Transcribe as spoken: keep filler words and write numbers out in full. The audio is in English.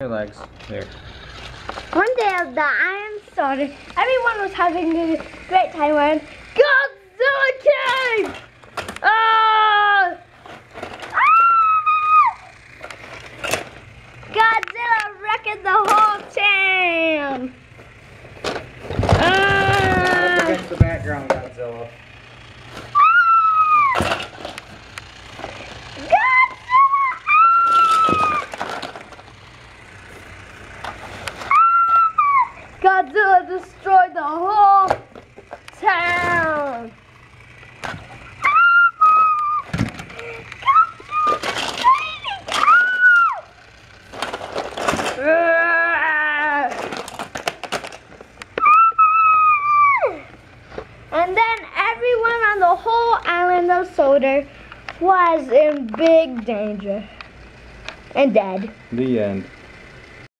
Your legs. There. One day of the Iron Sodor, everyone was having a great time when Godzilla came! Oh! Ah! Godzilla wrecked the whole town! Ah! Up against the background, Godzilla. Godzilla destroyed the whole town! And then everyone on the whole island of Sodor was in big danger. And dead. The end.